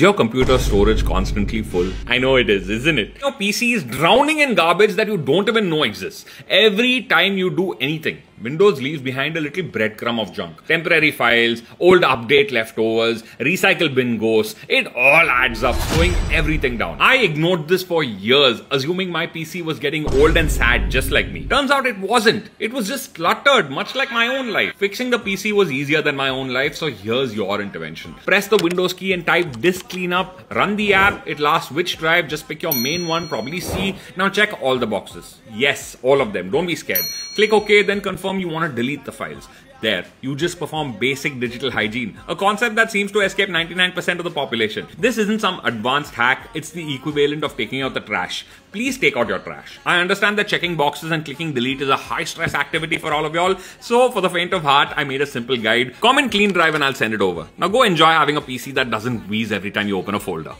Is your computer storage constantly full? I know it is, isn't it? Your PC is drowning in garbage that you don't even know exists. Every time you do anything, Windows leaves behind a little breadcrumb of junk. Temporary files, old update leftovers, recycle bin ghosts, it all adds up, slowing everything down. I ignored this for years, assuming my PC was getting old and sad just like me. Turns out it wasn't. It was just cluttered, much like my own life. Fixing the PC was easier than my own life, so here's your intervention. Press the Windows key and type disk cleanup, run the app, it lasts which drive, just pick your main one, probably C. Now check all the boxes. Yes, all of them, don't be scared. Click OK, then confirm you want to delete the files. There, you just perform basic digital hygiene, a concept that seems to escape 99% of the population. This isn't some advanced hack, it's the equivalent of taking out the trash. Please take out your trash. I understand that checking boxes and clicking delete is a high stress activity for all of y'all, so for the faint of heart, I made a simple guide. Comment clean drive and I'll send it over. Now go enjoy having a PC that doesn't wheeze every time you open a folder.